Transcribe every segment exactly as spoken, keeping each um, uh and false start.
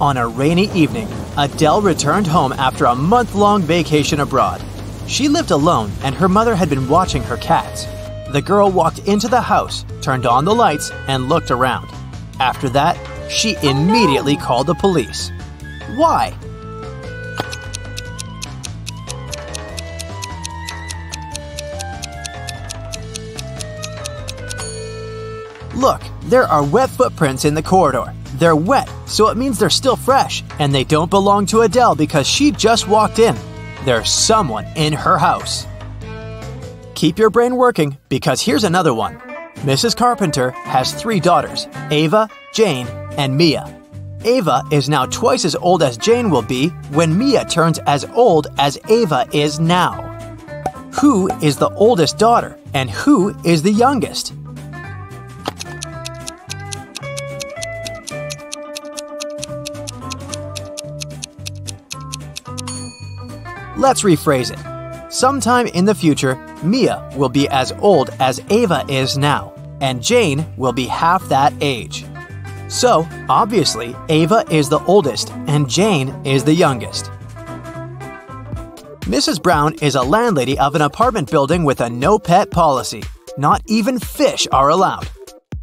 On a rainy evening, Adele returned home after a month-long vacation abroad. She lived alone, and her mother had been watching her cats. The girl walked into the house, turned on the lights, and looked around. After that, she immediately called the police. Why? Look, there are wet footprints in the corridor. They're wet, so it means they're still fresh, and they don't belong to Adele because she just walked in. There's someone in her house. Keep your brain working, because here's another one. Missus Carpenter has three daughters, Ava, Jane, and Mia. Ava is now twice as old as Jane will be when Mia turns as old as Ava is now. Who is the oldest daughter, and who is the youngest? Let's rephrase it. Sometime in the future, Mia will be as old as Ava is now, and Jane will be half that age. So, obviously, Ava is the oldest and Jane is the youngest. Missus Brown is a landlady of an apartment building with a no-pet policy. Not even fish are allowed.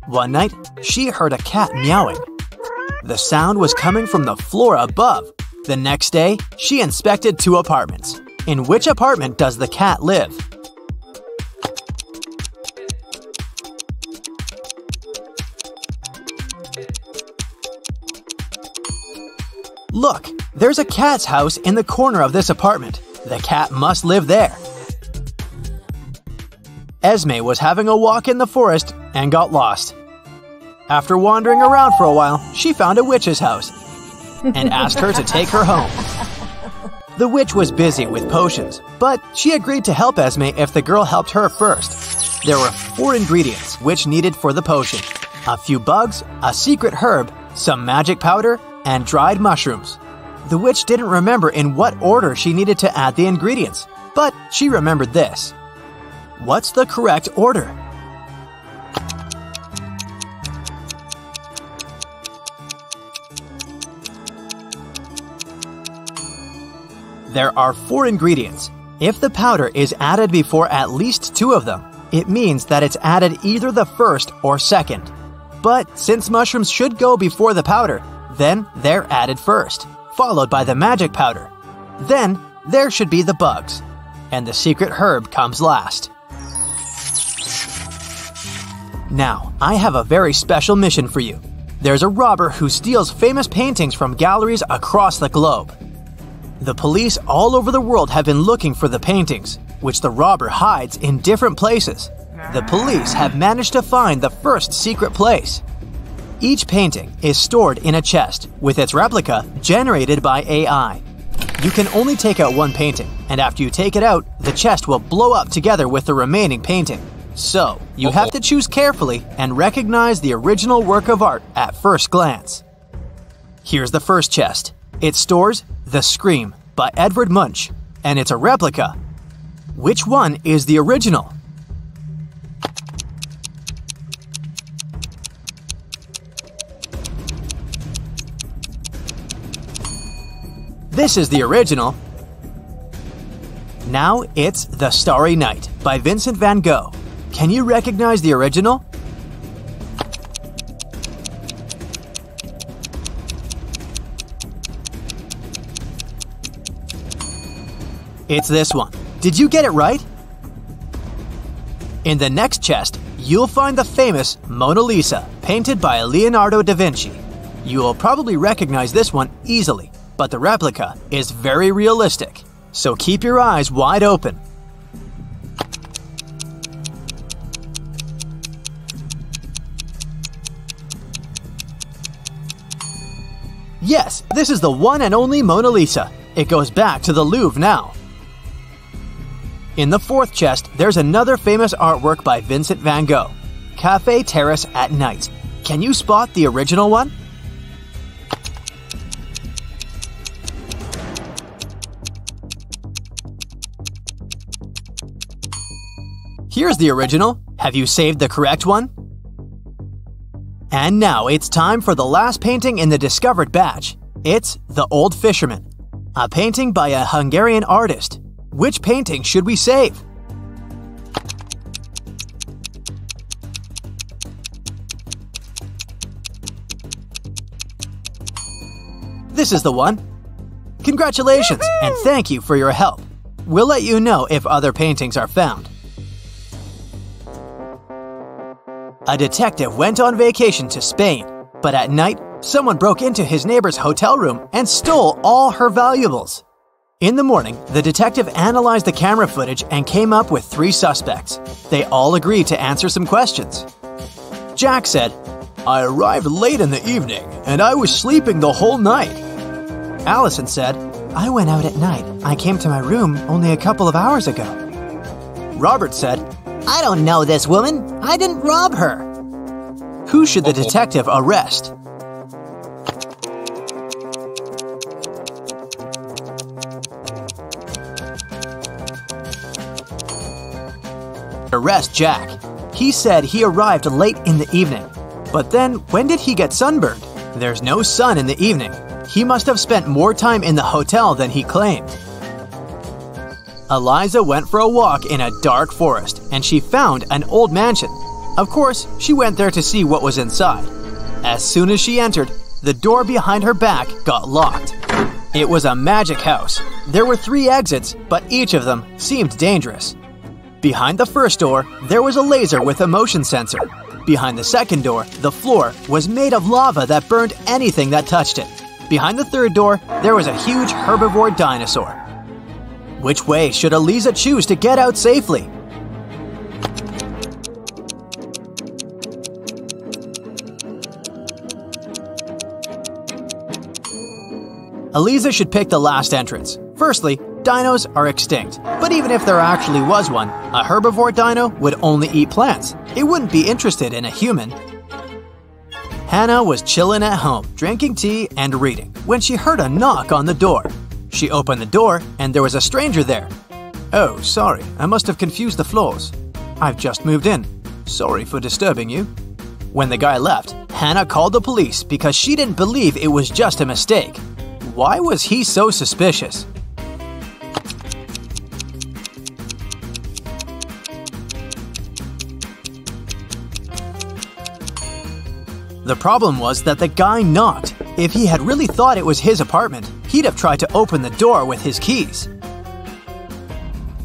One night, she heard a cat meowing. The sound was coming from the floor above. The next day, she inspected two apartments. In which apartment does the cat live? Look, there's a cat's house in the corner of this apartment. The cat must live there. Esme was having a walk in the forest and got lost. After wandering around for a while, she found a witch's house and asked her to take her home. The witch was busy with potions, but she agreed to help Esme if the girl helped her first. There were four ingredients which needed for the potion: a few bugs, a secret herb, some magic powder, and dried mushrooms. The witch didn't remember in what order she needed to add the ingredients, but she remembered this. What's the correct order? There are four ingredients. If the powder is added before at least two of them, it means that it's added either the first or second. But since mushrooms should go before the powder, then they're added first, followed by the magic powder. Then there should be the bugs, and the secret herb comes last. Now, I have a very special mission for you. There's a robber who steals famous paintings from galleries across the globe. The police all over the world have been looking for the paintings, which the robber hides in different places. The police have managed to find the first secret place. Each painting is stored in a chest, with its replica generated by A I. You can only take out one painting, and after you take it out, the chest will blow up together with the remaining painting. So, you have to choose carefully and recognize the original work of art at first glance. Here's the first chest. It stores The Scream by Edvard Munch, and it's a replica. Which one is the original? This is the original. Now it's The Starry Night by Vincent Van Gogh. Can you recognize the original? It's this one. Did you get it right? In the next chest, you'll find the famous Mona Lisa, painted by Leonardo da Vinci. You will probably recognize this one easily, but the replica is very realistic, so keep your eyes wide open. Yes, this is the one and only Mona Lisa. It goes back to the Louvre now. In the fourth chest, there's another famous artwork by Vincent van Gogh, Café Terrace at Night. Can you spot the original one? Here's the original. Have you saved the correct one? And now it's time for the last painting in the discovered batch. It's The Old Fisherman, a painting by a Hungarian artist. Which painting should we save? This is the one. Congratulations, and thank you for your help. We'll let you know if other paintings are found. A detective went on vacation to Spain, but at night, someone broke into his neighbor's hotel room and stole all her valuables. In the morning, the detective analyzed the camera footage and came up with three suspects. They all agreed to answer some questions. Jack said, "I arrived late in the evening, and I was sleeping the whole night." Allison said, "I went out at night. I came to my room only a couple of hours ago." Robert said, "I don't know this woman. I didn't rob her." Who should the detective arrest? Arrest Jack. He said he arrived late in the evening. But then, when did he get sunburned? There's no sun in the evening. He must have spent more time in the hotel than he claimed. Eliza went for a walk in a dark forest, and she found an old mansion. Of course, she went there to see what was inside. As soon as she entered, the door behind her back got locked. It was a magic house. There were three exits, but each of them seemed dangerous. Behind the first door, there was a laser with a motion sensor. Behind the second door, the floor was made of lava that burned anything that touched it. Behind the third door, there was a huge herbivore dinosaur. Which way should Eliza choose to get out safely? Eliza should pick the last entrance. Firstly, dinos are extinct, but even if there actually was one, a herbivore dino would only eat plants. It wouldn't be interested in a human. Hannah was chilling at home, drinking tea and reading, when she heard a knock on the door. She opened the door, and there was a stranger there. "Oh, sorry, I must have confused the floors. I've just moved in. Sorry for disturbing you." When the guy left, Hannah called the police because she didn't believe it was just a mistake. Why was he so suspicious? The problem was that the guy knocked. If he had really thought it was his apartment, he'd have tried to open the door with his keys.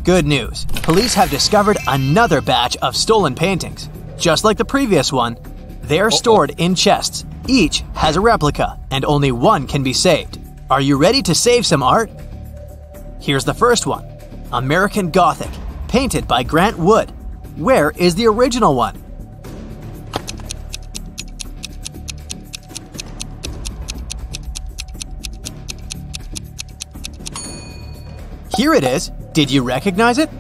Good news. Police have discovered another batch of stolen paintings. Just like the previous one, they're stored in chests. Each has a replica, and only one can be saved. Are you ready to save some art? Here's the first one. American Gothic, painted by Grant Wood. Where is the original one? Here it is. Did you recognize it?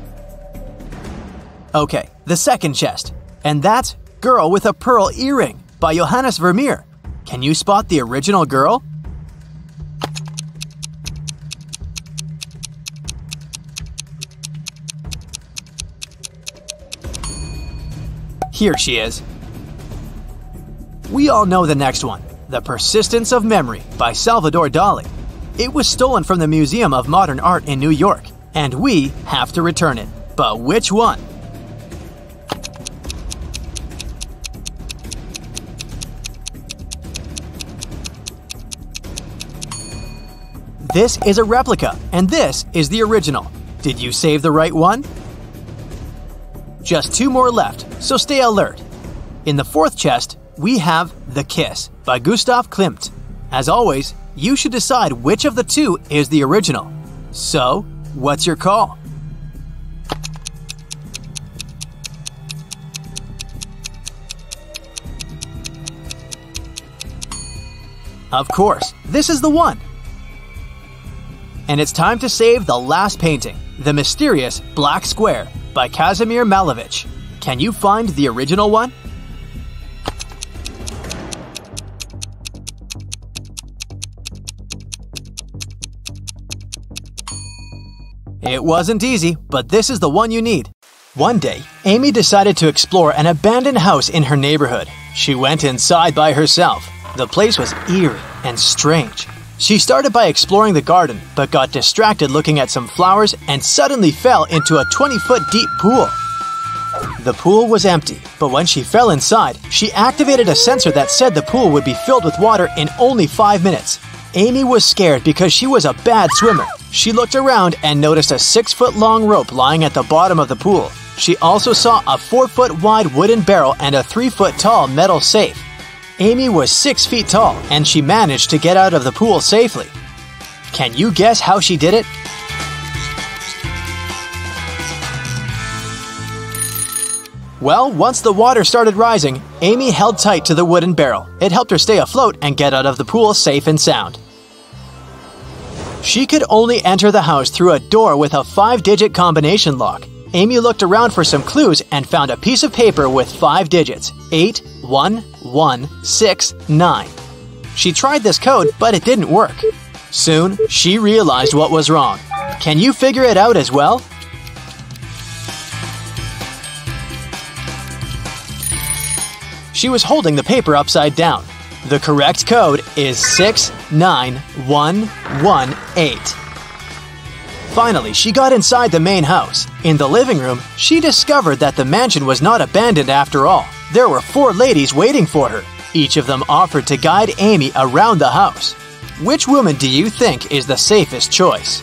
Okay, the second chest. And that's Girl with a Pearl Earring by Johannes Vermeer. Can you spot the original girl? Here she is. We all know the next one, The Persistence of Memory by Salvador Dali. It was stolen from the Museum of Modern Art in New York, and we have to return it. But which one? This is a replica, and this is the original. Did you save the right one? Just two more left, so stay alert. In the fourth chest, we have The Kiss by Gustav Klimt. As always, you should decide which of the two is the original. So, what's your call? Of course, this is the one. And it's time to save the last painting, The Mysterious Black Square by Kazimir Malevich. Can you find the original one? It wasn't easy, but this is the one you need. One day, Amy decided to explore an abandoned house in her neighborhood. She went inside by herself. The place was eerie and strange. She started by exploring the garden, but got distracted looking at some flowers and suddenly fell into a twenty-foot deep pool. The pool was empty, but when she fell inside, she activated a sensor that said the pool would be filled with water in only five minutes. Amy was scared because she was a bad swimmer. She looked around and noticed a six-foot-long rope lying at the bottom of the pool. She also saw a four-foot-wide wooden barrel and a three-foot-tall metal safe. Amy was six feet tall, and she managed to get out of the pool safely. Can you guess how she did it? Well, once the water started rising, Amy held tight to the wooden barrel. It helped her stay afloat and get out of the pool safe and sound. She could only enter the house through a door with a five-digit combination lock. Amy looked around for some clues and found a piece of paper with five digits, eight one one six nine. She tried this code, but it didn't work. Soon, she realized what was wrong. Can you figure it out as well? She was holding the paper upside down. The correct code is six nine one one eight. Finally, she got inside the main house. In the living room, she discovered that the mansion was not abandoned after all. There were four ladies waiting for her. Each of them offered to guide Amy around the house. Which woman do you think is the safest choice?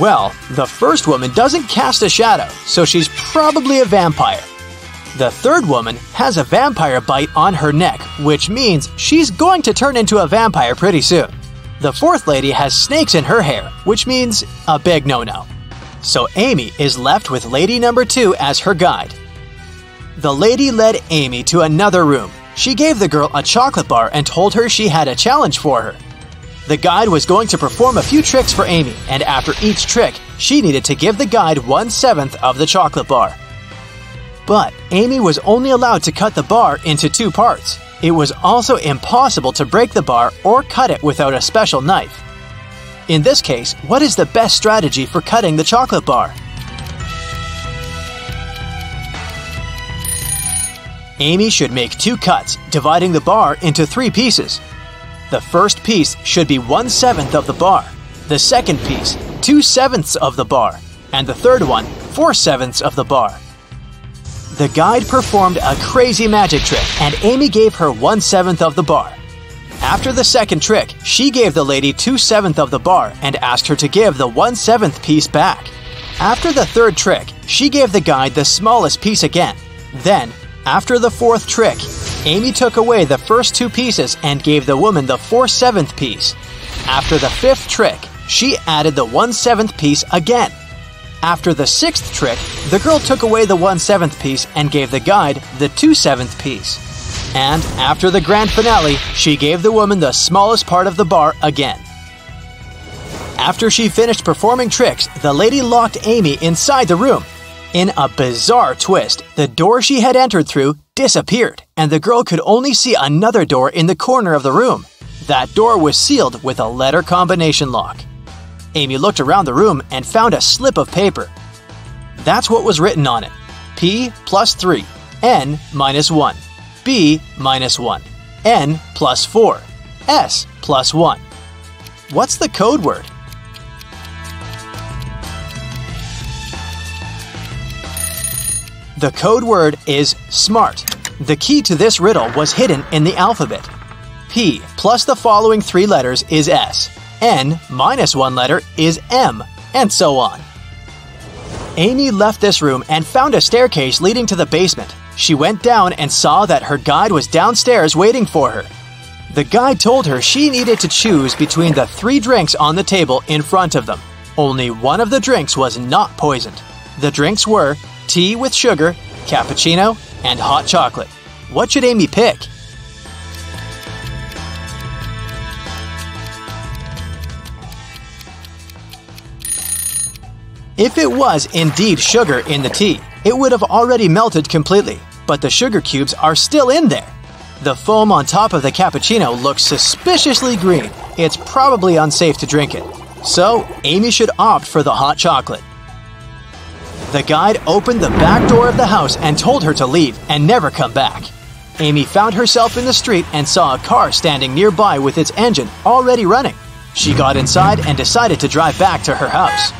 Well, the first woman doesn't cast a shadow, so she's probably a vampire. The third woman has a vampire bite on her neck, which means she's going to turn into a vampire pretty soon. The fourth lady has snakes in her hair, which means a big no-no. So Amy is left with lady number two as her guide. The lady led Amy to another room. She gave the girl a chocolate bar and told her she had a challenge for her. The guide was going to perform a few tricks for Amy, and after each trick, she needed to give the guide one-seventh of the chocolate bar. But Amy was only allowed to cut the bar into two parts. It was also impossible to break the bar or cut it without a special knife. In this case, what is the best strategy for cutting the chocolate bar? Amy should make two cuts, dividing the bar into three pieces. The first piece should be one-seventh of the bar, the second piece, two-sevenths of the bar, and the third one, four-sevenths of the bar. The guide performed a crazy magic trick, and Amy gave her one-seventh of the bar. After the second trick, she gave the lady two-sevenths of the bar and asked her to give the one-seventh piece back. After the third trick, she gave the guide the smallest piece again. Then, after the fourth trick, Amy took away the first two pieces and gave the woman the four-sevenths piece. After the fifth trick, she added the one-seventh piece again. After the sixth trick, the girl took away the one-seventh piece and gave the guide the two-sevenths piece. And after the grand finale, she gave the woman the smallest part of the bar again. After she finished performing tricks, the lady locked Amy inside the room. In a bizarre twist, the door she had entered through disappeared, and the girl could only see another door in the corner of the room. That door was sealed with a letter combination lock. Amy looked around the room and found a slip of paper. That's what was written on it. P plus three, N minus one, B minus one, N plus four, S plus one. What's the code word? The code word is SMART. The key to this riddle was hidden in the alphabet. P plus the following three letters is S. N minus one letter is M, and so on. Amy left this room and found a staircase leading to the basement. She went down and saw that her guide was downstairs waiting for her. The guide told her she needed to choose between the three drinks on the table in front of them. Only one of the drinks was not poisoned. The drinks were tea with sugar, cappuccino, and hot chocolate. What should Amy pick? If it was indeed sugar in the tea, it would have already melted completely, but the sugar cubes are still in there. The foam on top of the cappuccino looks suspiciously green. It's probably unsafe to drink it. So, Amy should opt for the hot chocolate. The guide opened the back door of the house and told her to leave and never come back. Amy found herself in the street and saw a car standing nearby with its engine already running. She got inside and decided to drive back to her house.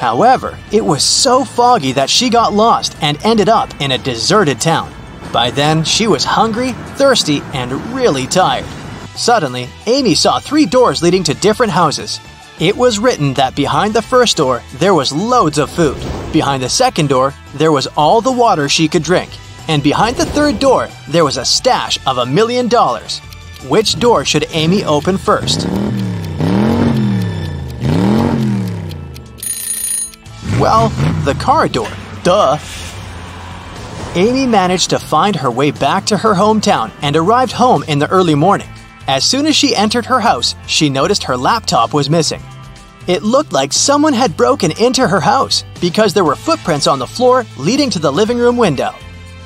However, it was so foggy that she got lost and ended up in a deserted town. By then, she was hungry, thirsty, and really tired. Suddenly, Amy saw three doors leading to different houses. It was written that behind the first door, there was loads of food. Behind the second door, there was all the water she could drink. And behind the third door, there was a stash of a million dollars. Which door should Amy open first? Well, the car door, duh. Amy managed to find her way back to her hometown and arrived home in the early morning. As soon as she entered her house, she noticed her laptop was missing. It looked like someone had broken into her house because there were footprints on the floor leading to the living room window.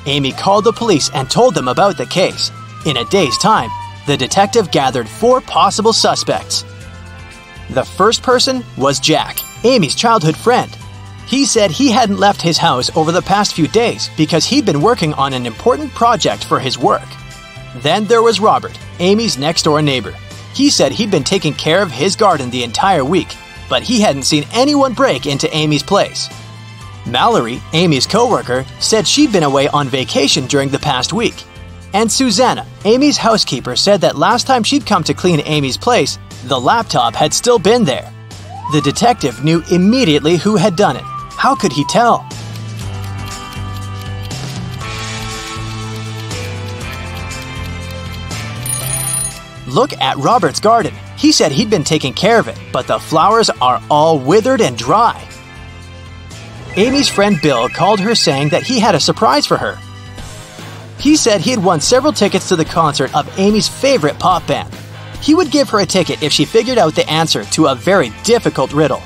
Amy called the police and told them about the case. In a day's time, the detective gathered four possible suspects. The first person was Jack, Amy's childhood friend. He said he hadn't left his house over the past few days because he'd been working on an important project for his work. Then there was Robert, Amy's next-door neighbor. He said he'd been taking care of his garden the entire week, but he hadn't seen anyone break into Amy's place. Mallory, Amy's coworker, said she'd been away on vacation during the past week. And Susanna, Amy's housekeeper, said that last time she'd come to clean Amy's place, the laptop had still been there. The detective knew immediately who had done it. How could he tell? Look at Robert's garden. He said he'd been taking care of it, but the flowers are all withered and dry. Amy's friend Bill called her saying that he had a surprise for her. He said he had won several tickets to the concert of Amy's favorite pop band. He would give her a ticket if she figured out the answer to a very difficult riddle.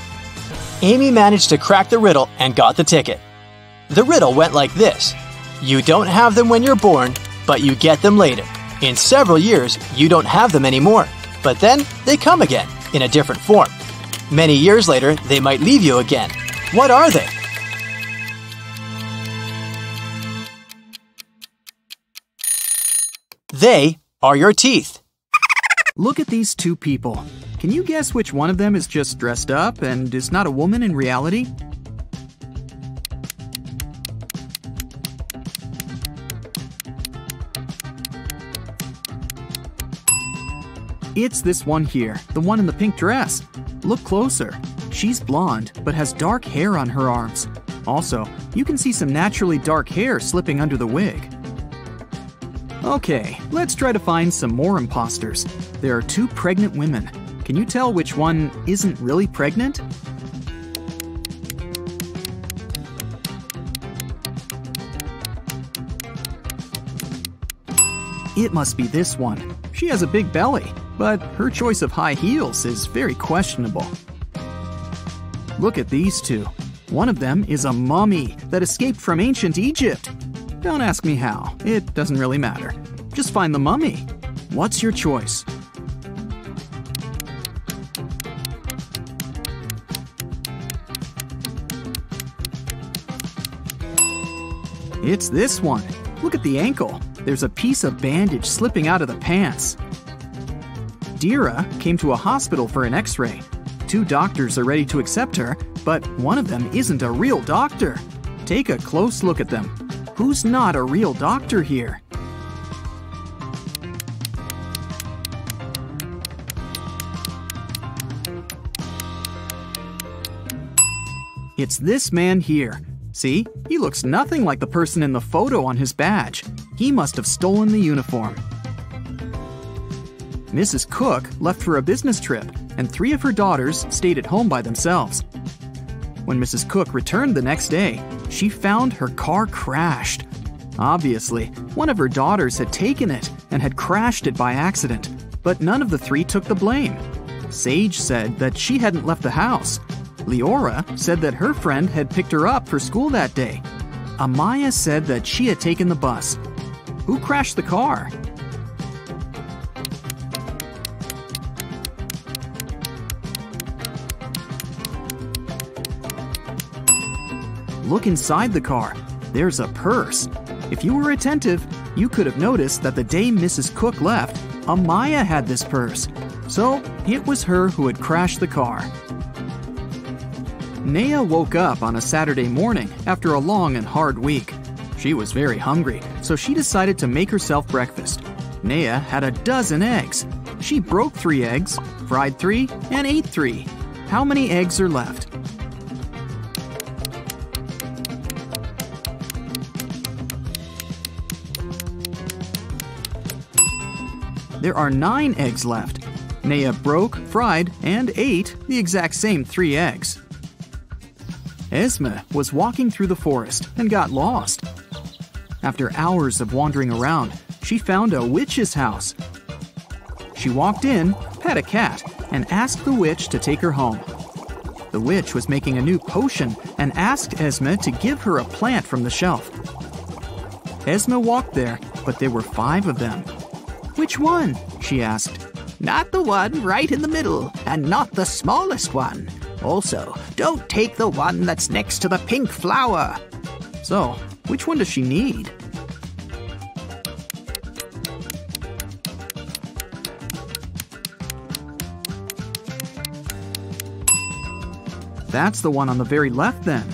Amy managed to crack the riddle and got the ticket. The riddle went like this. You don't have them when you're born, but you get them later. In several years, you don't have them anymore, but then they come again, in a different form. Many years later, they might leave you again. What are they? They are your teeth. Look at these two people. Can you guess which one of them is just dressed up and is not a woman in reality? It's this one here, the one in the pink dress. Look closer. She's blonde, but has dark hair on her arms. Also, you can see some naturally dark hair slipping under the wig. Okay, let's try to find some more imposters. There are two pregnant women. Can you tell which one isn't really pregnant? It must be this one. She has a big belly, but her choice of high heels is very questionable. Look at these two. One of them is a mummy that escaped from ancient Egypt. Don't ask me how. It doesn't really matter. Just find the mummy. What's your choice? It's this one. Look at the ankle. There's a piece of bandage slipping out of the pants. Dira came to a hospital for an x-ray. Two doctors are ready to accept her, but one of them isn't a real doctor. Take a close look at them. Who's not a real doctor here? It's this man here. See, he looks nothing like the person in the photo on his badge. He must have stolen the uniform. Missus Cook left for a business trip, and three of her daughters stayed at home by themselves. When Missus Cook returned the next day, she found her car crashed. Obviously, one of her daughters had taken it and had crashed it by accident, but none of the three took the blame. Sage said that she hadn't left the house. Leora said that her friend had picked her up for school that day. Amaya said that she had taken the bus. Who crashed the car? Look inside the car. There's a purse. If you were attentive, you could have noticed that the day Missus Cook left, Amaya had this purse. So it was her who had crashed the car. Nea woke up on a Saturday morning after a long and hard week. She was very hungry, so she decided to make herself breakfast. Nea had a dozen eggs. She broke three eggs, fried three, and ate three. How many eggs are left? There are nine eggs left. Nea broke, fried, and ate the exact same three eggs. Esme was walking through the forest and got lost. After hours of wandering around, she found a witch's house. She walked in, pet a cat, and asked the witch to take her home. The witch was making a new potion and asked Esme to give her a plant from the shelf. Esme walked there, but there were five of them. Which one? She asked. Not the one right in the middle, and not the smallest one. Also, don't take the one that's next to the pink flower. So, which one does she need? That's the one on the very left then,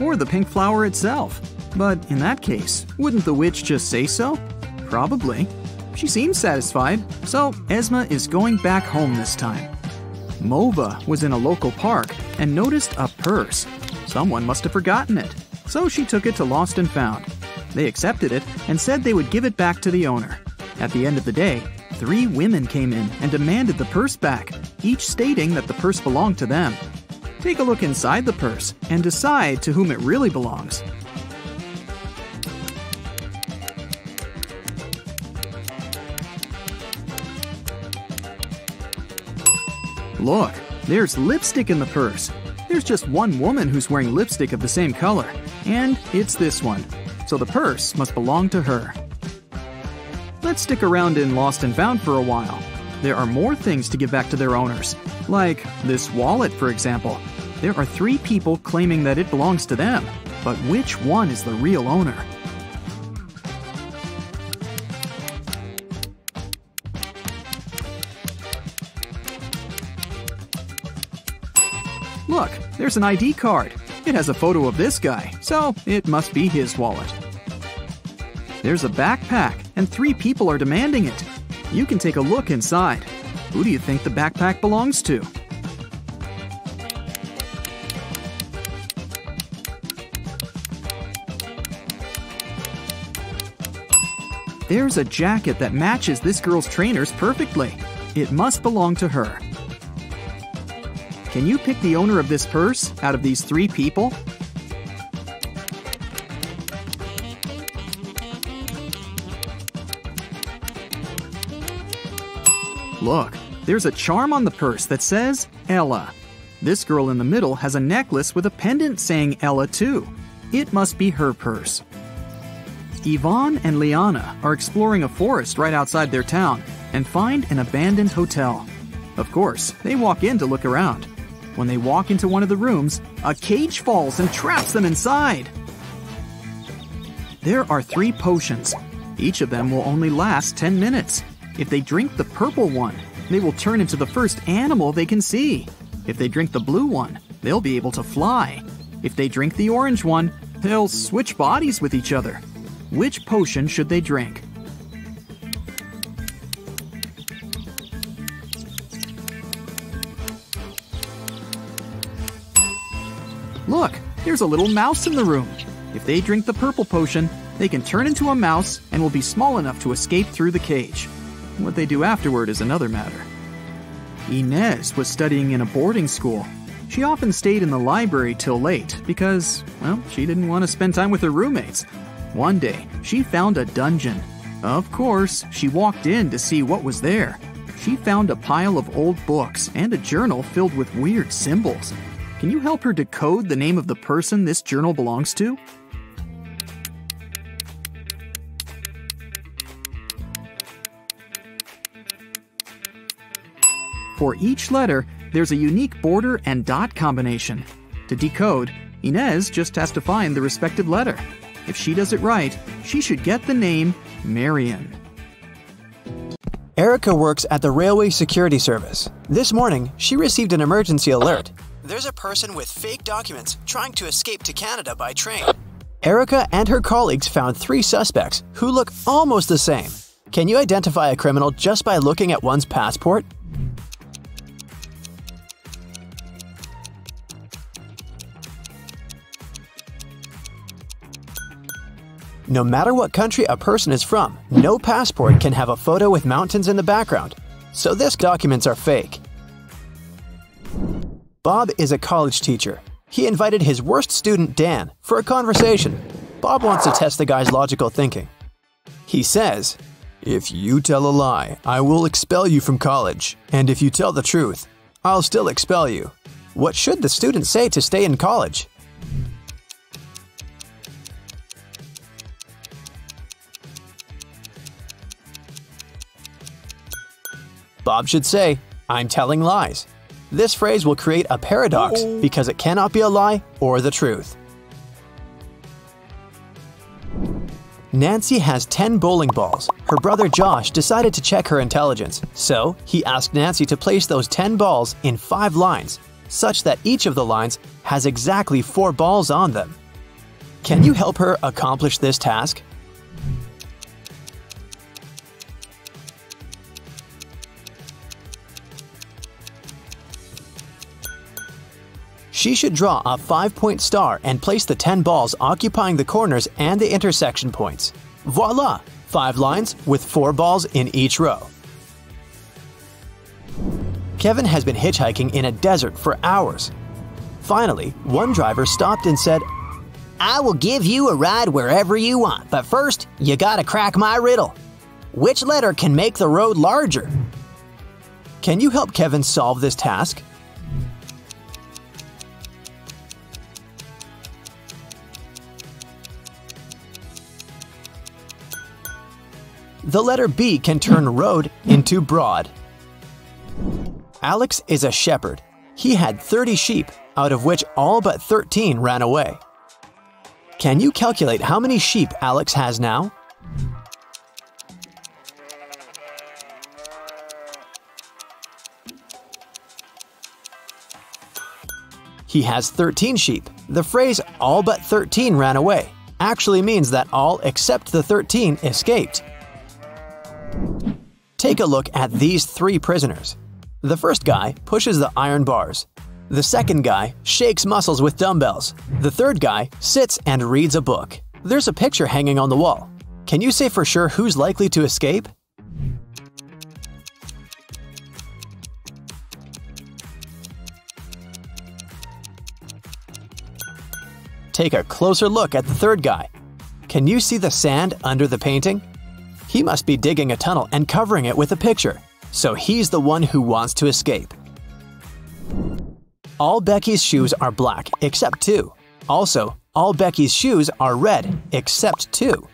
or the pink flower itself. But in that case, wouldn't the witch just say so? Probably. She seems satisfied, so Esme is going back home this time. Mova was in a local park and noticed a purse. Someone must have forgotten it, so she took it to Lost and Found. They accepted it and said they would give it back to the owner. At the end of the day, three women came in and demanded the purse back, each stating that the purse belonged to them. Take a look inside the purse and decide to whom it really belongs. Look, there's lipstick in the purse. There's just one woman who's wearing lipstick of the same color, and it's this one. So the purse must belong to her. Let's stick around in Lost and Found for a while. There are more things to give back to their owners, like this wallet, for example. There are three people claiming that it belongs to them, but which one is the real owner? Look, there's an I D card. It has a photo of this guy, so it must be his wallet. There's a backpack, and three people are demanding it. You can take a look inside. Who do you think the backpack belongs to? There's a jacket that matches this girl's trainers perfectly. It must belong to her. Can you pick the owner of this purse out of these three people? Look, there's a charm on the purse that says Ella. This girl in the middle has a necklace with a pendant saying Ella too. It must be her purse. Yvonne and Liana are exploring a forest right outside their town and find an abandoned hotel. Of course, they walk in to look around. When they walk into one of the rooms, a cage falls and traps them inside. There are three potions. Each of them will only last ten minutes. If they drink the purple one, they will turn into the first animal they can see. If they drink the blue one, they'll be able to fly. If they drink the orange one, they'll switch bodies with each other. Which potion should they drink? Look, there's a little mouse in the room. If they drink the purple potion, they can turn into a mouse and will be small enough to escape through the cage. What they do afterward is another matter. Inez was studying in a boarding school. She often stayed in the library till late because, well, she didn't want to spend time with her roommates. One day, she found a dungeon. Of course, she walked in to see what was there. She found a pile of old books and a journal filled with weird symbols. Can you help her decode the name of the person this journal belongs to? For each letter, there's a unique border and dot combination. To decode, Inez just has to find the respective letter. If she does it right, she should get the name Marion. Erica works at the Railway Security Service. This morning, she received an emergency alert. There's a person with fake documents trying to escape to Canada by train. Erica and her colleagues found three suspects who look almost the same. Can you identify a criminal just by looking at one's passport? No matter what country a person is from, no passport can have a photo with mountains in the background, so these documents are fake. Bob is a college teacher. He invited his worst student, Dan, for a conversation. Bob wants to test the guy's logical thinking. He says, "If you tell a lie, I will expel you from college, and if you tell the truth, I'll still expel you." What should the student say to stay in college? Bob should say, "I'm telling lies." This phrase will create a paradox because it cannot be a lie or the truth. Nancy has ten bowling balls. Her brother Josh decided to check her intelligence, so he asked Nancy to place those ten balls in five lines, such that each of the lines has exactly four balls on them. Can you help her accomplish this task? She should draw a five-point star and place the ten balls occupying the corners and the intersection points. Voila! Five lines with four balls in each row. Kevin has been hitchhiking in a desert for hours. Finally, one driver stopped and said, "I will give you a ride wherever you want, but first, you gotta crack my riddle. Which letter can make the road larger?" Can you help Kevin solve this task? The letter B can turn road into broad. Alex is a shepherd. He had thirty sheep, out of which all but thirteen ran away. Can you calculate how many sheep Alex has now? He has thirteen sheep. The phrase "all but thirteen ran away" actually means that all except the thirteen escaped. Take a look at these three prisoners. The first guy pushes the iron bars. The second guy shakes muscles with dumbbells. The third guy sits and reads a book. There's a picture hanging on the wall. Can you say for sure who's likely to escape? Take a closer look at the third guy. Can you see the sand under the painting? He must be digging a tunnel and covering it with a picture, so he's the one who wants to escape. All Becky's shoes are black, except two. Also, all Becky's shoes are red, except two.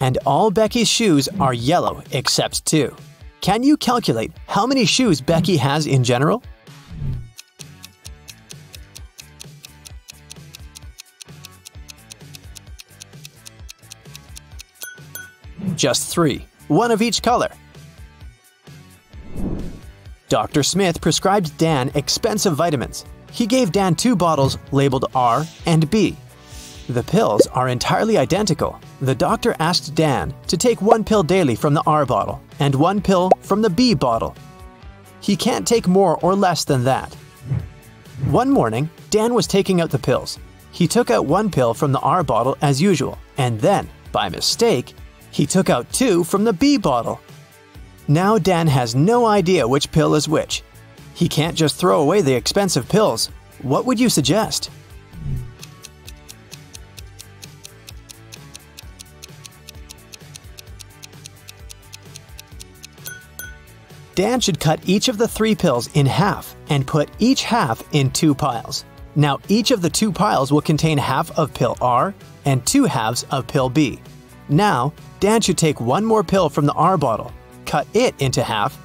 And all Becky's shoes are yellow, except two. Can you calculate how many shoes Becky has in general? Just three, one of each color. Doctor Smith prescribed Dan expensive vitamins. He gave Dan two bottles labeled R and B. The pills are entirely identical. The doctor asked Dan to take one pill daily from the R bottle and one pill from the B bottle. He can't take more or less than that. One morning, Dan was taking out the pills. He took out one pill from the R bottle as usual, and then, by mistake, he took out two from the B bottle. Now Dan has no idea which pill is which. He can't just throw away the expensive pills. What would you suggest? Dan should cut each of the three pills in half and put each half in two piles. Now each of the two piles will contain half of pill R and two halves of pill B. Now, Dan should take one more pill from the R bottle, cut it into half,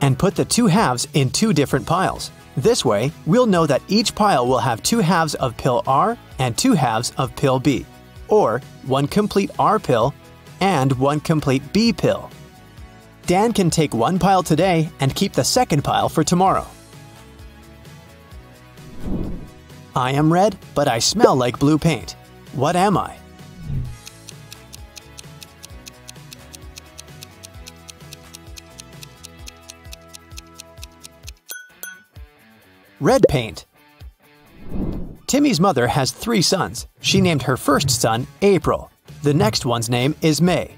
and put the two halves in two different piles. This way, we'll know that each pile will have two halves of pill R and two halves of pill B. or one complete R pill and one complete B pill. Dan can take one pile today and keep the second pile for tomorrow. I am red, but I smell like blue paint. What am I? Red paint. Timmy's mother has three sons. She named her first son April. The next one's name is May.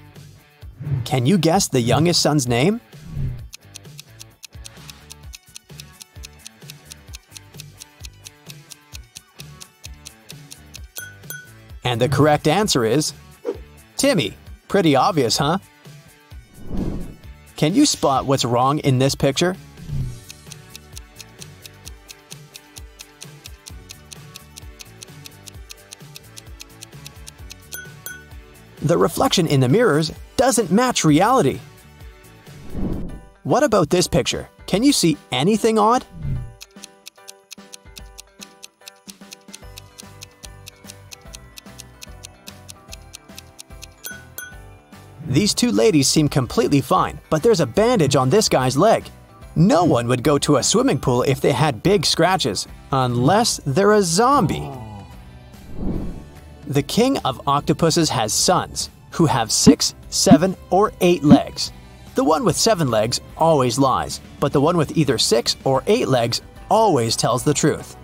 Can you guess the youngest son's name? And the correct answer is Timmy. Pretty obvious, huh? Can you spot what's wrong in this picture? The reflection in the mirrors doesn't match reality. What about this picture? Can you see anything odd? These two ladies seem completely fine, but there's a bandage on this guy's leg. No one would go to a swimming pool if they had big scratches, unless they're a zombie. The king of octopuses has sons, who have six, seven, or eight legs. The one with seven legs always lies, but the one with either six or eight legs always tells the truth.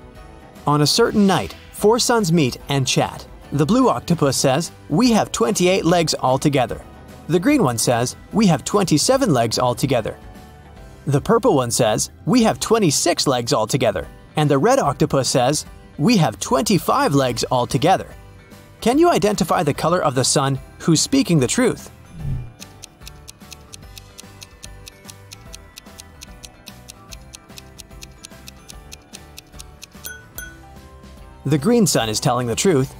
On a certain night, four sons meet and chat. The blue octopus says, "We have twenty-eight legs altogether." The green one says, "We have twenty-seven legs altogether." The purple one says, "We have twenty-six legs altogether." And the red octopus says, "We have twenty-five legs altogether." Can you identify the color of the sun who's speaking the truth? The green sun is telling the truth.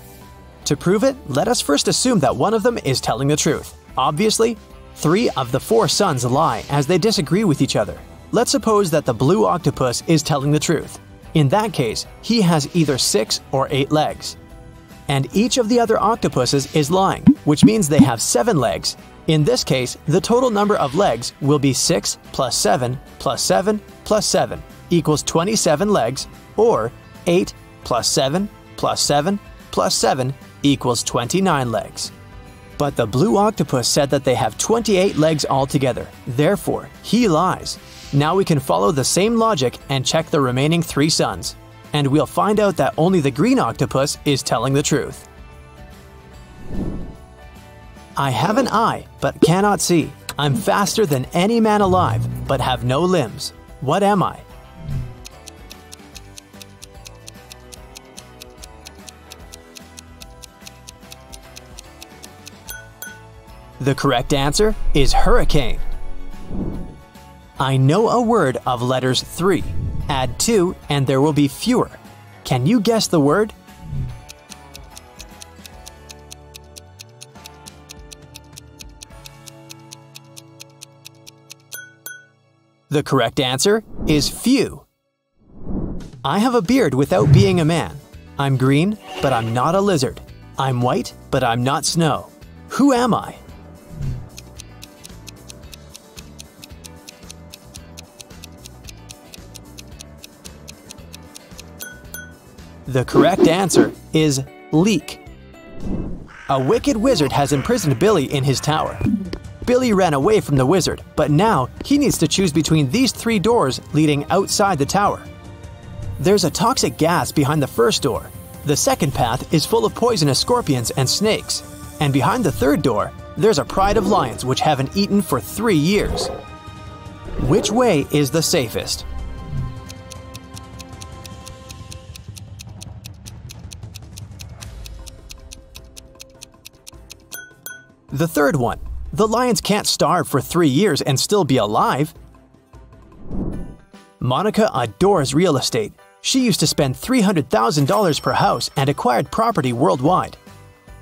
To prove it, let us first assume that one of them is telling the truth. Obviously, three of the four suns lie as they disagree with each other. Let's suppose that the blue octopus is telling the truth. In that case, he has either six or eight legs. And each of the other octopuses is lying, which means they have seven legs. In this case, the total number of legs will be six plus seven plus seven plus seven equals twenty-seven legs, or eight plus seven plus seven plus seven equals twenty-nine legs. But the blue octopus said that they have twenty-eight legs altogether, therefore, he lies. Now we can follow the same logic and check the remaining three suns. And we'll find out that only the green octopus is telling the truth. I have an eye, but cannot see. I'm faster than any man alive, but have no limbs. What am I? The correct answer is hurricane. I know a word of letters three. Add two and there will be fewer. Can you guess the word? The correct answer is few. I have a beard without being a man. I'm green, but I'm not a lizard. I'm white, but I'm not snow. Who am I? The correct answer is leek. A wicked wizard has imprisoned Billy in his tower. Billy ran away from the wizard, but now he needs to choose between these three doors leading outside the tower. There's a toxic gas behind the first door. The second path is full of poisonous scorpions and snakes. And behind the third door, there's a pride of lions which haven't eaten for three years. Which way is the safest? The third one. The lions can't starve for three years and still be alive. Monica adores real estate. She used to spend three hundred thousand dollars per house and acquired property worldwide.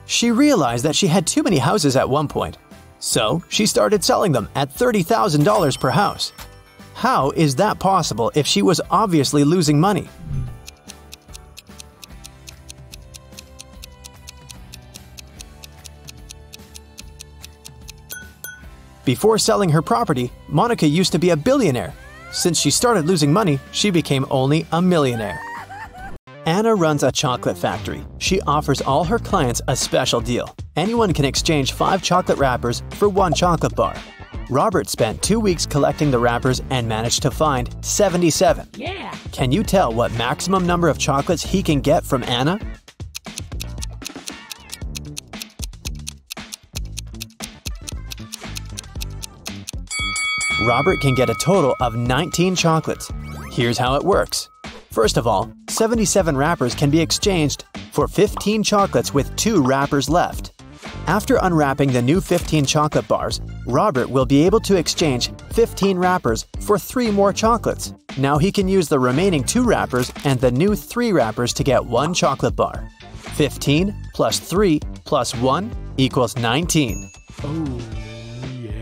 She realized that she had too many houses at one point. So she started selling them at thirty thousand dollars per house. How is that possible if she was obviously losing money? Before selling her property, Monica used to be a billionaire. Since she started losing money, she became only a millionaire. Anna runs a chocolate factory. She offers all her clients a special deal. Anyone can exchange five chocolate wrappers for one chocolate bar. Robert spent two weeks collecting the wrappers and managed to find seventy-seven. Yeah. Can you tell what maximum number of chocolates he can get from Anna? Robert can get a total of nineteen chocolates. Here's how it works. First of all, seventy-seven wrappers can be exchanged for fifteen chocolates with two wrappers left. After unwrapping the new fifteen chocolate bars, Robert will be able to exchange fifteen wrappers for three more chocolates. Now he can use the remaining two wrappers and the new three wrappers to get one chocolate bar. fifteen plus three plus one equals nineteen. Oh, yeah.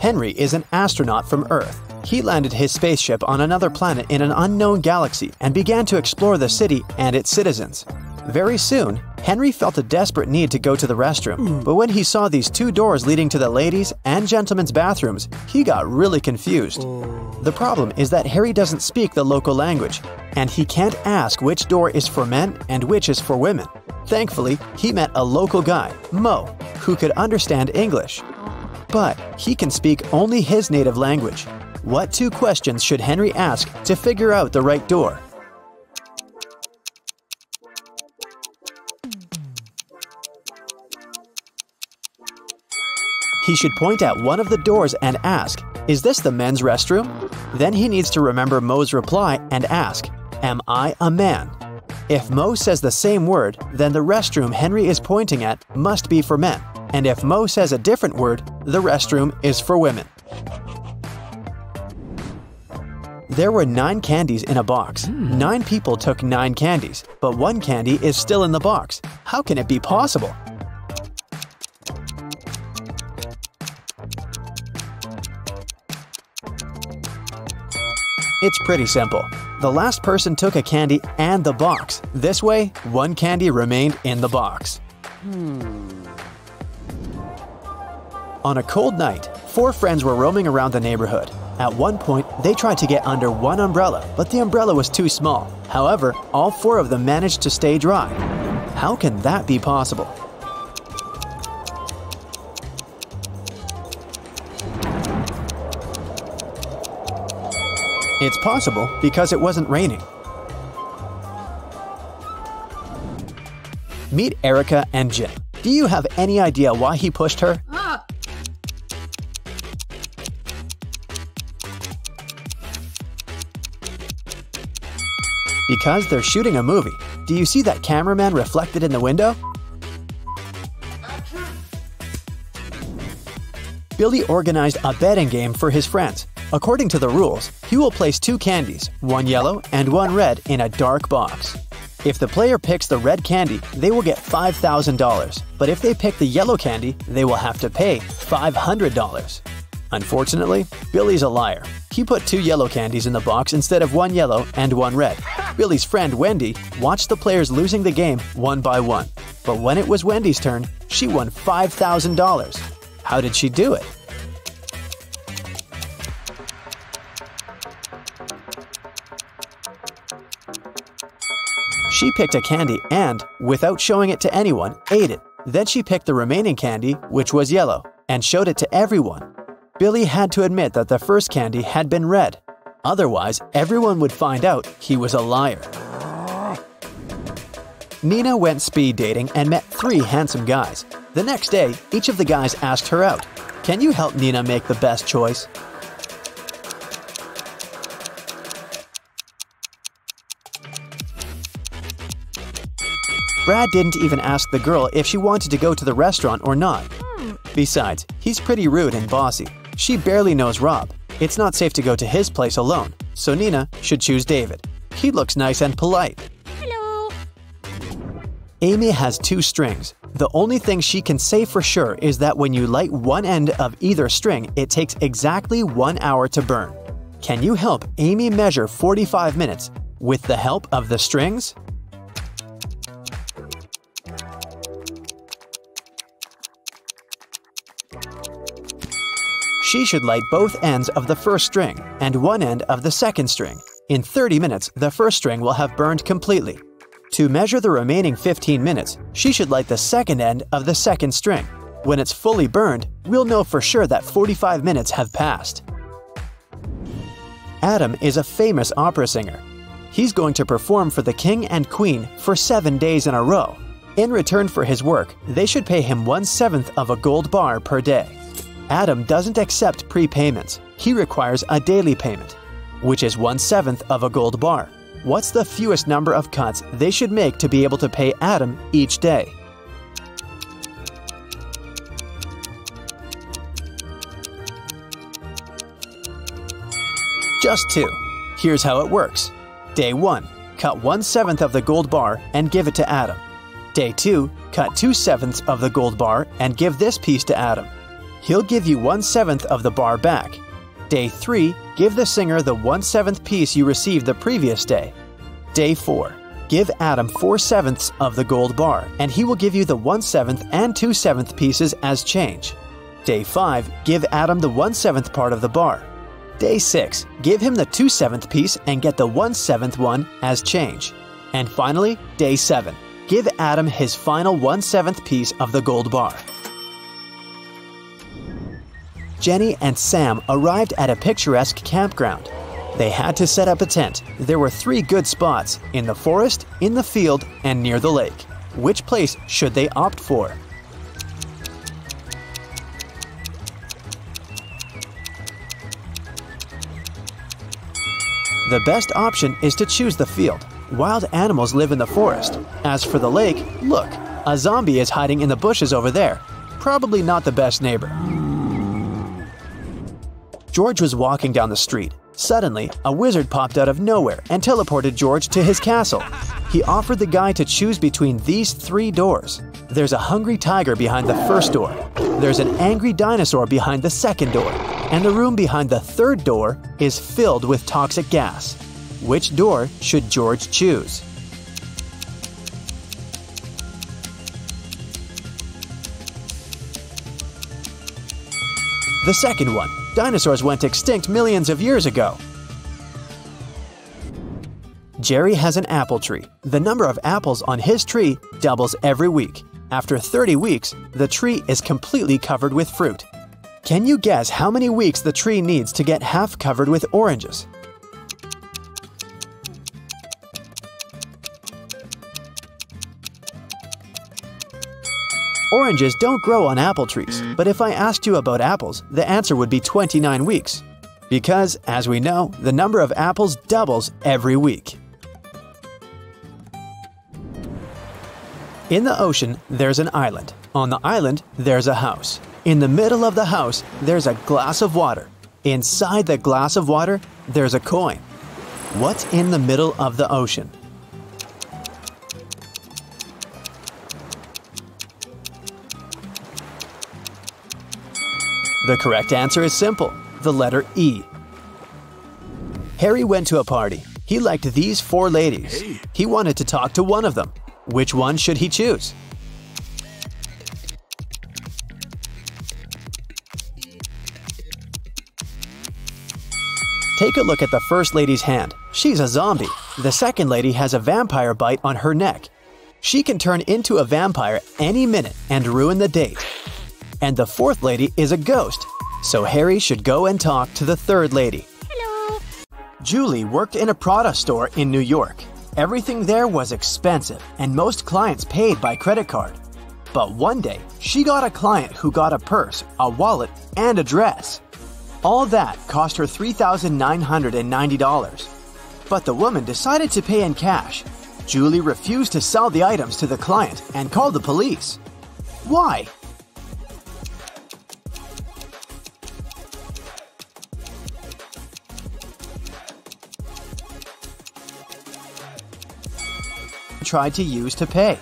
Henry is an astronaut from Earth. He landed his spaceship on another planet in an unknown galaxy and began to explore the city and its citizens. Very soon, Henry felt a desperate need to go to the restroom, but when he saw these two doors leading to the ladies' and gentlemen's bathrooms, he got really confused. The problem is that Harry doesn't speak the local language, and he can't ask which door is for men and which is for women. Thankfully, he met a local guy, Mo, who could understand English. But he can speak only his native language. What two questions should Henry ask to figure out the right door? He should point at one of the doors and ask, "Is this the men's restroom?" Then he needs to remember Mo's reply and ask, "Am I a man?" If Mo says the same word, then the restroom Henry is pointing at must be for men. And if Mo says a different word, the restroom is for women. There were nine candies in a box. Nine people took nine candies, but one candy is still in the box. How can it be possible? It's pretty simple. The last person took a candy and the box. This way, one candy remained in the box. Hmm. On a cold night, four friends were roaming around the neighborhood. At one point, they tried to get under one umbrella, but the umbrella was too small. However, all four of them managed to stay dry. How can that be possible? It's possible because it wasn't raining. Meet Erica and Jim. Do you have any idea why he pushed her? Ah. Because they're shooting a movie. Do you see that cameraman reflected in the window? Billy organized a betting game for his friends. According to the rules, he will place two candies, one yellow and one red, in a dark box. If the player picks the red candy, they will get five thousand dollars. But if they pick the yellow candy, they will have to pay five hundred dollars. Unfortunately, Billy's a liar. He put two yellow candies in the box instead of one yellow and one red. Billy's friend Wendy watched the players losing the game one by one. But when it was Wendy's turn, she won five thousand dollars. How did she do it? She picked a candy and, without showing it to anyone, ate it. Then she picked the remaining candy, which was yellow, and showed it to everyone. Billy had to admit that the first candy had been red. Otherwise, everyone would find out he was a liar. Nina went speed dating and met three handsome guys. The next day, each of the guys asked her out. Can you help Nina make the best choice? Brad didn't even ask the girl if she wanted to go to the restaurant or not. Besides, he's pretty rude and bossy. She barely knows Rob. It's not safe to go to his place alone, so Nina should choose David. He looks nice and polite. Hello. Amy has two strings. The only thing she can say for sure is that when you light one end of either string, it takes exactly one hour to burn. Can you help Amy measure forty-five minutes with the help of the strings? she should light both ends of the first string and one end of the second string. In thirty minutes, the first string will have burned completely. To measure the remaining fifteen minutes, she should light the second end of the second string. When it's fully burned, we'll know for sure that forty-five minutes have passed. Adam is a famous opera singer. He's going to perform for the king and queen for seven days in a row. In return for his work, they should pay him one-seventh of a gold bar per day. Adam doesn't accept prepayments. He requires a daily payment, which is one-seventh of a gold bar. What's the fewest number of cuts they should make to be able to pay Adam each day? Just two. Here's how it works. Day one. Cut one-seventh of the gold bar and give it to Adam. Day two. Cut two-sevenths of the gold bar and give this piece to Adam. He'll give you one-seventh of the bar back. Day three. Give the singer the one-seventh piece you received the previous day. Day four. Give Adam four-sevenths of the gold bar, and he will give you the one-seventh and two-seventh pieces as change. Day five. Give Adam the one-seventh part of the bar. Day six. Give him the two-seventh piece and get the one-seventh one as change. And finally, Day seven. Give Adam his final one-seventh piece of the gold bar. Jenny and Sam arrived at a picturesque campground. They had to set up a tent. There were three good spots: in the forest, in the field, and near the lake. Which place should they opt for? The best option is to choose the field. Wild animals live in the forest. As for the lake, look, a zombie is hiding in the bushes over there. Probably not the best neighbor. George was walking down the street. Suddenly, a wizard popped out of nowhere and teleported George to his castle. He offered the guy to choose between these three doors. There's a hungry tiger behind the first door. There's an angry dinosaur behind the second door. And the room behind the third door is filled with toxic gas. Which door should George choose? The second one. Dinosaurs went extinct millions of years ago. Jerry has an apple tree. The number of apples on his tree doubles every week. After thirty weeks, the tree is completely covered with fruit. Can you guess how many weeks the tree needs to get half covered with oranges? Oranges don't grow on apple trees, but if I asked you about apples, the answer would be twenty-nine weeks. Because, as we know, the number of apples doubles every week. In the ocean, there's an island. On the island, there's a house. In the middle of the house, there's a glass of water. Inside the glass of water, there's a coin. What's in the middle of the ocean? The correct answer is simple, the letter E. Harry went to a party. He liked these four ladies. Hey. He wanted to talk to one of them. Which one should he choose? Take a look at the first lady's hand. She's a zombie. The second lady has a vampire bite on her neck. She can turn into a vampire any minute and ruin the date. And the fourth lady is a ghost, so Harry should go and talk to the third lady. Hello. Julie worked in a Prada store in New York. Everything there was expensive, and most clients paid by credit card. But one day, she got a client who got a purse, a wallet, and a dress. All that cost her three thousand nine hundred ninety dollars. But the woman decided to pay in cash. Julie refused to sell the items to the client and called the police. Why? Tried to use to pay.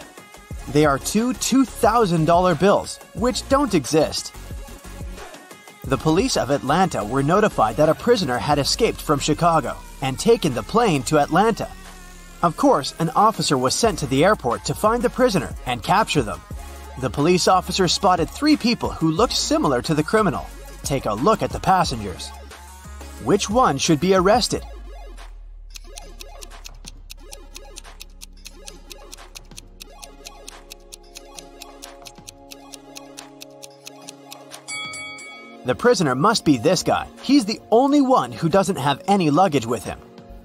They are two two thousand dollar bills, which don't exist. The police of Atlanta were notified that a prisoner had escaped from Chicago and taken the plane to Atlanta. Of course, an officer was sent to the airport to find the prisoner and capture them. The police officer spotted three people who looked similar to the criminal. take a look at the passengers. Which one should be arrested? The prisoner must be this guy. He's the only one who doesn't have any luggage with him.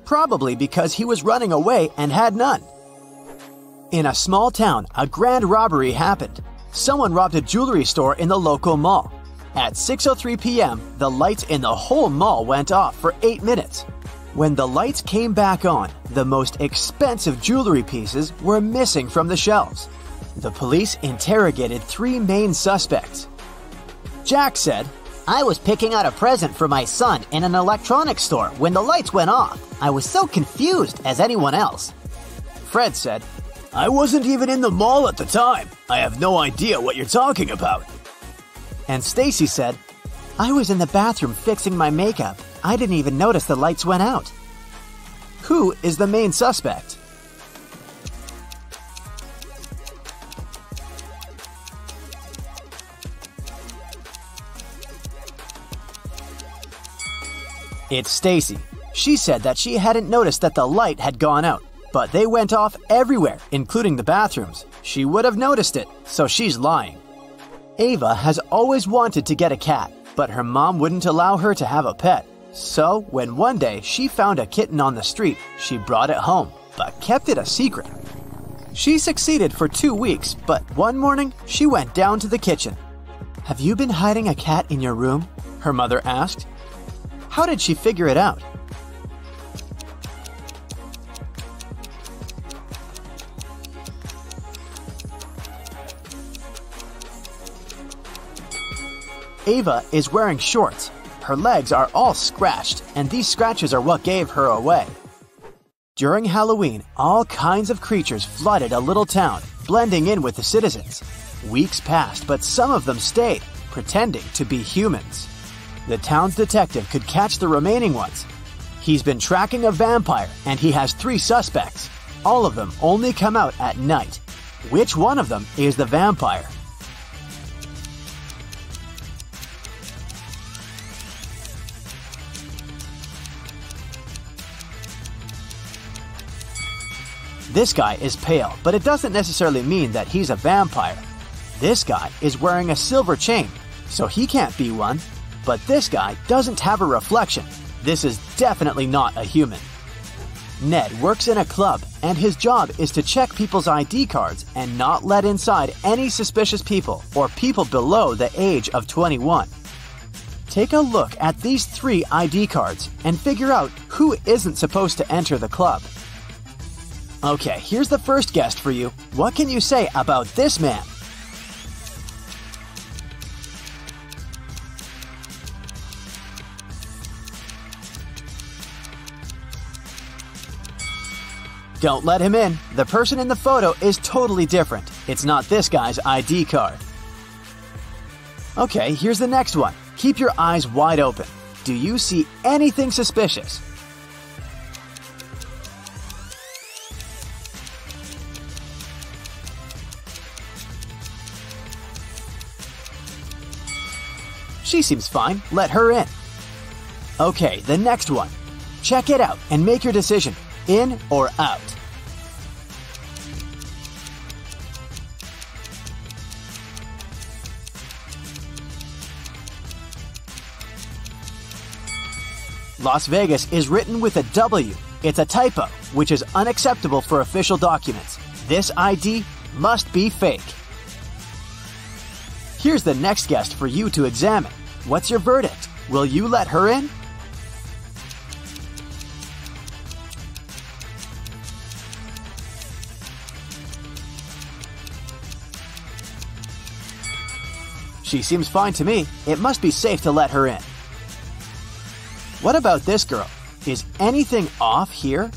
Probably because he was running away and had none. In a small town, a grand robbery happened. Someone robbed a jewelry store in the local mall. At six oh three p m, the lights in the whole mall went off for eight minutes. When the lights came back on, the most expensive jewelry pieces were missing from the shelves. The police interrogated three main suspects. Jack said, "I was picking out a present for my son in an electronics store when the lights went off. I was so confused as anyone else." Fred said, "I wasn't even in the mall at the time. I have no idea what you're talking about." And Stacy said, "I was in the bathroom fixing my makeup. I didn't even notice the lights went out." Who is the main suspect? It's Stacy. She said that she hadn't noticed that the light had gone out, but they went off everywhere, including the bathrooms. She would have noticed it, so she's lying. Ava has always wanted to get a cat, but her mom wouldn't allow her to have a pet. So when one day she found a kitten on the street, she brought it home, but kept it a secret. She succeeded for two weeks, but one morning she went down to the kitchen. "Have you been hiding a cat in your room?" her mother asked. How did she figure it out? Ava is wearing shorts. Her legs are all scratched, and these scratches are what gave her away. During Halloween, all kinds of creatures flooded a little town, blending in with the citizens. Weeks passed, but some of them stayed, pretending to be humans. The town's detective could catch the remaining ones. He's been tracking a vampire, and he has three suspects. All of them only come out at night. Which one of them is the vampire? This guy is pale, but it doesn't necessarily mean that he's a vampire. This guy is wearing a silver chain, so he can't be one. But this guy doesn't have a reflection. This is definitely not a human. Ned works in a club, and his job is to check people's I D cards and not let inside any suspicious people or people below the age of twenty-one. Take a look at these three I D cards and figure out who isn't supposed to enter the club. Okay, here's the first guest for you. What can you say about this man? Don't let him in. The person in the photo is totally different. It's not this guy's I D card. Okay, here's the next one. Keep your eyes wide open. Do you see anything suspicious? She seems fine. Let her in. Okay, the next one. Check it out and make your decision. In or out? Las Vegas is written with a W. It's a typo, which is unacceptable for official documents. This I D must be fake. Here's the next guest for you to examine. What's your verdict? Will you let her in? She seems fine to me. It must be safe to let her in. What about this girl? Is anything off here?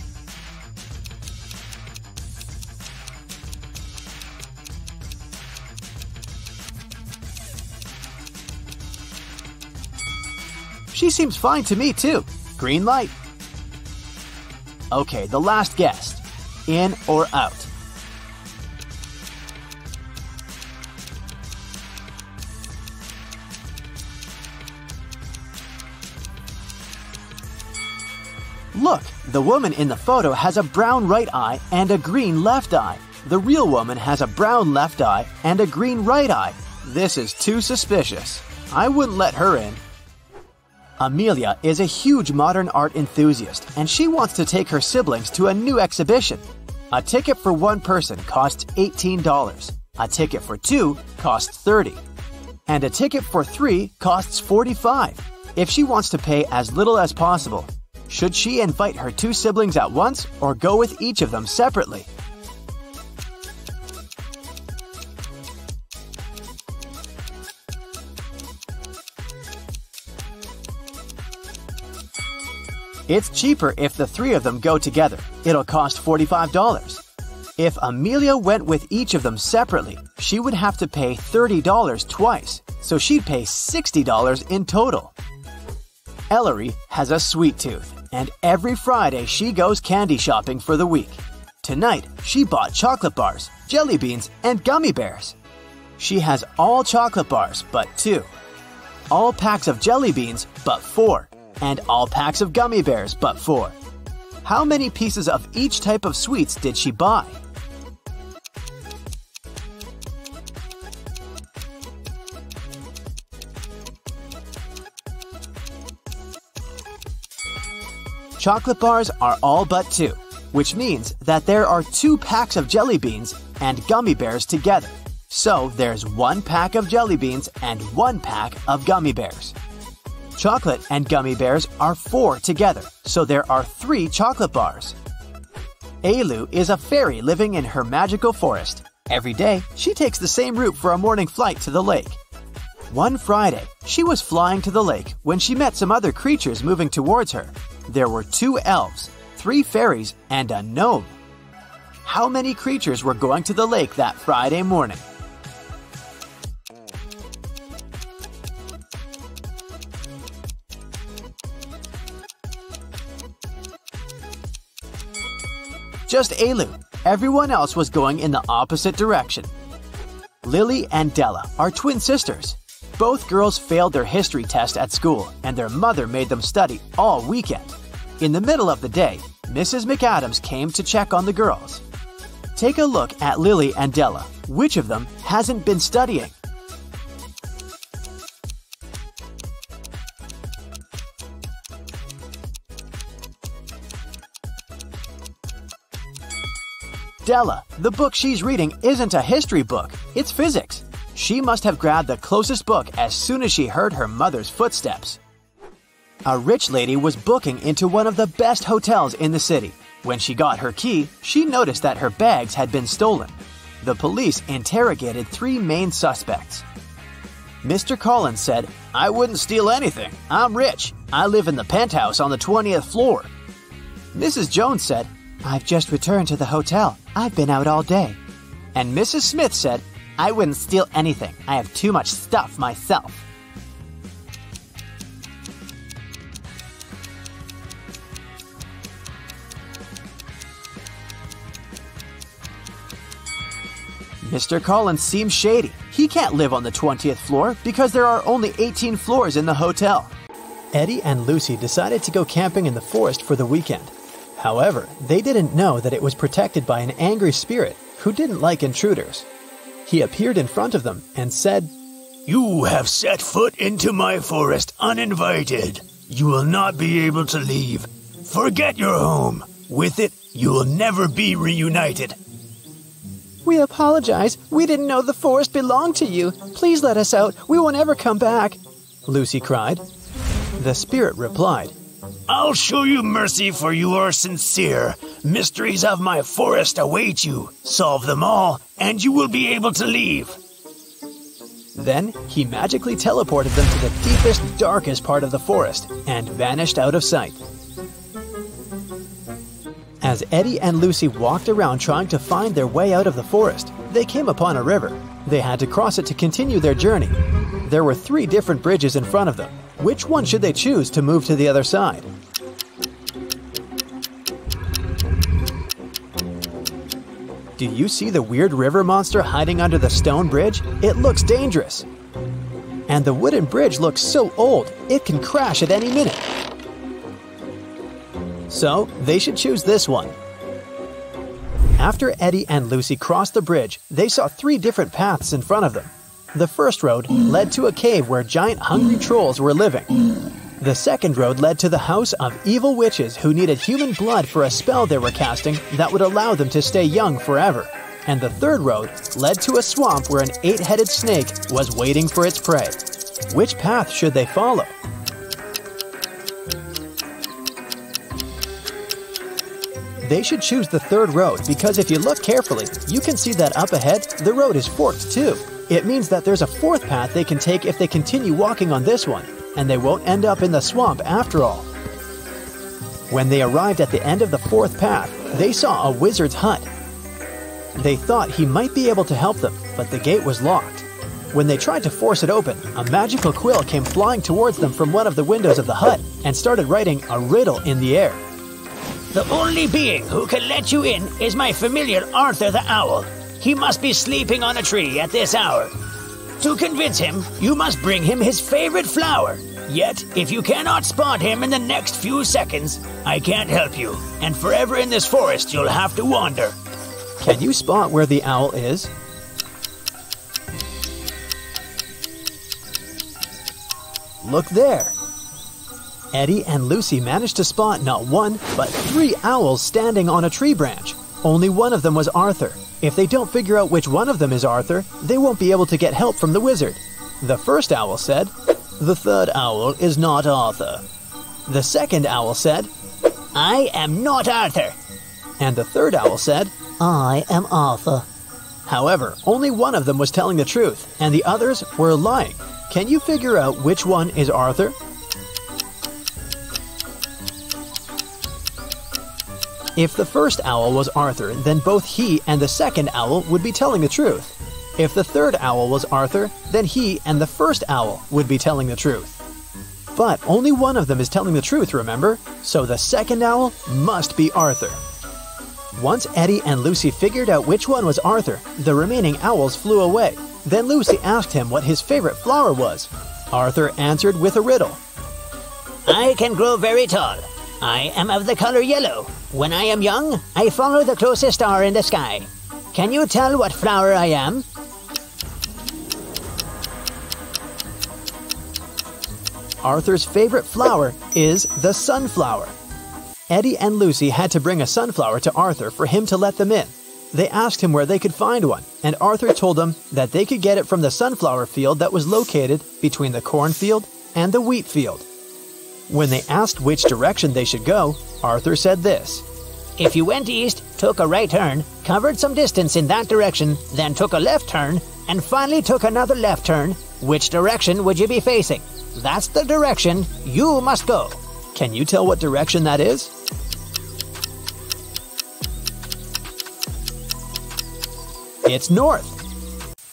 She seems fine to me too. Green light. Okay, the last guest. In or out? Look, the woman in the photo has a brown right eye and a green left eye. The real woman has a brown left eye and a green right eye. This is too suspicious. I wouldn't let her in. Amelia is a huge modern art enthusiast, and she wants to take her siblings to a new exhibition. A ticket for one person costs eighteen dollars, a ticket for two costs thirty dollars, and a ticket for three costs forty-five dollars. If she wants to pay as little as possible, should she invite her two siblings at once or go with each of them separately? It's cheaper if the three of them go together. It'll cost forty-five dollars. If Amelia went with each of them separately, she would have to pay thirty dollars twice, so she'd pay sixty dollars in total. Ellery has a sweet tooth, and every Friday she goes candy shopping for the week. Tonight, she bought chocolate bars, jelly beans, and gummy bears. She has all chocolate bars but two, all packs of jelly beans but four, and all packs of gummy bears but four. How many pieces of each type of sweets did she buy? Chocolate bars are all but two, which means that there are two packs of jelly beans and gummy bears together. So there's one pack of jelly beans and one pack of gummy bears. Chocolate and gummy bears are four together, so there are three chocolate bars. Ailu is a fairy living in her magical forest. Every day, she takes the same route for a morning flight to the lake. One Friday, she was flying to the lake when she met some other creatures moving towards her. There were two elves, three fairies, and a gnome. How many creatures were going to the lake that Friday morning? Just Ailu. Everyone else was going in the opposite direction. Lily and Della are twin sisters. Both girls failed their history test at school, and their mother made them study all weekend. In the middle of the day, Missus McAdams came to check on the girls. Take a look at Lily and Della. Which of them hasn't been studying? Della, the book she's reading isn't a history book, it's physics. She must have grabbed the closest book as soon as she heard her mother's footsteps. A rich lady was booking into one of the best hotels in the city. When she got her key, she noticed that her bags had been stolen. The police interrogated three main suspects. Mister Collins said, "I wouldn't steal anything. I'm rich. I live in the penthouse on the twentieth floor." Missus Jones said, "I've just returned to the hotel. I've been out all day." And Missus Smith said, "I wouldn't steal anything. I have too much stuff myself." Mister Collins seems shady. He can't live on the twentieth floor because there are only eighteen floors in the hotel. Eddie and Lucy decided to go camping in the forest for the weekend. However, they didn't know that it was protected by an angry spirit who didn't like intruders. He appeared in front of them and said, "You have set foot into my forest uninvited. You will not be able to leave. Forget your home. With it, you will never be reunited." "We apologize. We didn't know the forest belonged to you. Please let us out. We won't ever come back," Lucy cried. The spirit replied, "I'll show you mercy, for you are sincere. Mysteries of my forest await you. Solve them all, and you will be able to leave." Then he magically teleported them to the deepest, darkest part of the forest and vanished out of sight. As Eddie and Lucy walked around trying to find their way out of the forest, they came upon a river. They had to cross it to continue their journey. There were three different bridges in front of them. Which one should they choose to move to the other side? Do you see the weird river monster hiding under the stone bridge? It looks dangerous. And the wooden bridge looks so old, it can crash at any minute. so they should choose this one. After Eddie and Lucy crossed the bridge, they saw three different paths in front of them. The first road led to a cave where giant hungry trolls were living. The second road led to the house of evil witches who needed human blood for a spell they were casting that would allow them to stay young forever. And the third road led to a swamp where an eight-headed snake was waiting for its prey. Which path should they follow? They should choose the third road because if you look carefully, you can see that up ahead, the road is forked too. It means that there's a fourth path they can take if they continue walking on this one, and they won't end up in the swamp after all. When they arrived at the end of the fourth path, they saw a wizard's hut. They thought he might be able to help them, but the gate was locked. When they tried to force it open, a magical quill came flying towards them from one of the windows of the hut and started writing a riddle in the air. The only being who can let you in is my familiar Arthur the Owl. He must be sleeping on a tree at this hour. To convince him, you must bring him his favorite flower. Yet, if you cannot spot him in the next few seconds, I can't help you, and forever in this forest you'll have to wander. Can you spot where the owl is? Look there! Eddie and Lucy managed to spot not one, but three owls standing on a tree branch. Only one of them was Arthur. If they don't figure out which one of them is Arthur, they won't be able to get help from the wizard. The first owl said, "The third owl is not Arthur." The second owl said, "I am not Arthur." And the third owl said, "I am Arthur." However, only one of them was telling the truth, and the others were lying. Can you figure out which one is Arthur? If the first owl was Arthur, then both he and the second owl would be telling the truth. If the third owl was Arthur, then he and the first owl would be telling the truth. But only one of them is telling the truth, remember? So the second owl must be Arthur. Once Eddie and Lucy figured out which one was Arthur, the remaining owls flew away. Then Lucy asked him what his favorite flower was. Arthur answered with a riddle. I can grow very tall. I am of the color yellow. When I am young, I follow the closest star in the sky. Can you tell what flower I am? Arthur's favorite flower is the sunflower. Eddie and Lucy had to bring a sunflower to Arthur for him to let them in. They asked him where they could find one, and Arthur told them that they could get it from the sunflower field that was located between the cornfield and the wheat field. When they asked which direction they should go, Arthur said this. If you went east, took a right turn, covered some distance in that direction, then took a left turn, and finally took another left turn, which direction would you be facing? That's the direction you must go. Can you tell what direction that is? It's north.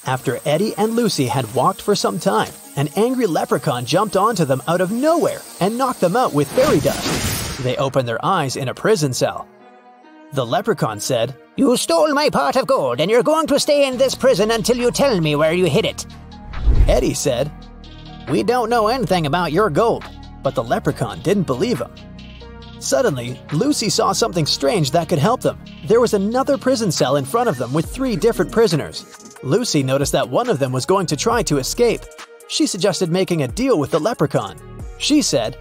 After Eddie and Lucy had walked for some time, an angry leprechaun jumped onto them out of nowhere and knocked them out with fairy dust. They opened their eyes in a prison cell. The leprechaun said, You stole my pot of gold and you're going to stay in this prison until you tell me where you hid it. Eddie said, We don't know anything about your gold. But the leprechaun didn't believe him. Suddenly, Lucy saw something strange that could help them. There was another prison cell in front of them with three different prisoners. Lucy noticed that one of them was going to try to escape. She suggested making a deal with the leprechaun. She said,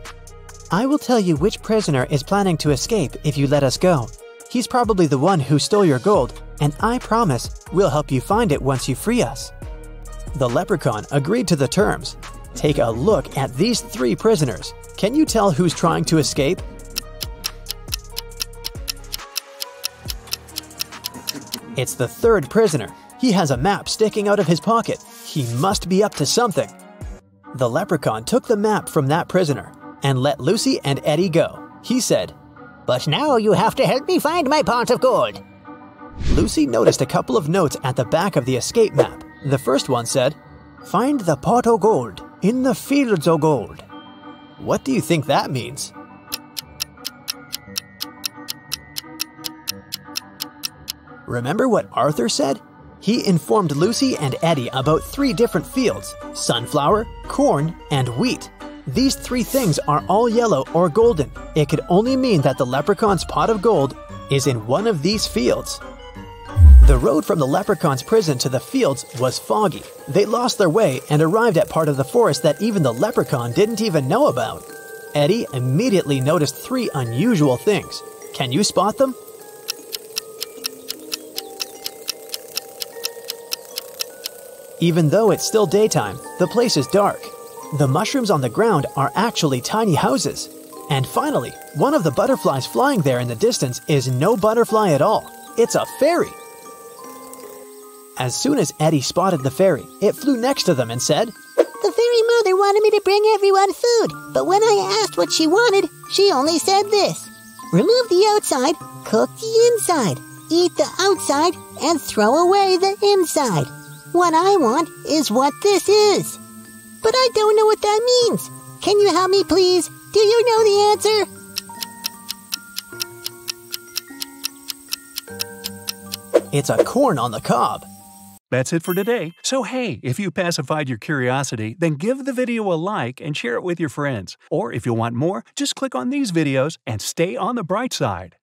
I will tell you which prisoner is planning to escape if you let us go. He's probably the one who stole your gold, and I promise we'll help you find it once you free us. The leprechaun agreed to the terms. Take a look at these three prisoners. Can you tell who's trying to escape? It's the third prisoner. He has a map sticking out of his pocket. He must be up to something. The leprechaun took the map from that prisoner and let Lucy and Eddie go. He said, But now you have to help me find my pot of gold. Lucy noticed a couple of notes at the back of the escape map. The first one said, Find the pot of gold in the fields of gold. What do you think that means? Remember what Arthur said? He informed Lucy and Eddie about three different fields, sunflower, corn, and wheat. These three things are all yellow or golden. It could only mean that the leprechaun's pot of gold is in one of these fields. The road from the leprechaun's prison to the fields was foggy. They lost their way and arrived at part of the forest that even the leprechaun didn't even know about. Eddie immediately noticed three unusual things. Can you spot them? Even though it's still daytime, the place is dark. The mushrooms on the ground are actually tiny houses. And finally, one of the butterflies flying there in the distance is no butterfly at all. It's a fairy. As soon as Eddie spotted the fairy, it flew next to them and said, "The fairy mother wanted me to bring everyone food, but when I asked what she wanted, she only said this. Remove the outside, cook the inside, eat the outside, and throw away the inside. What I want is what this is. But I don't know what that means. Can you help me, please? Do you know the answer?" It's a corn on the cob. That's it for today. So hey, if you pacified your curiosity, then give the video a like and share it with your friends. Or if you want more, just click on these videos and stay on the bright side.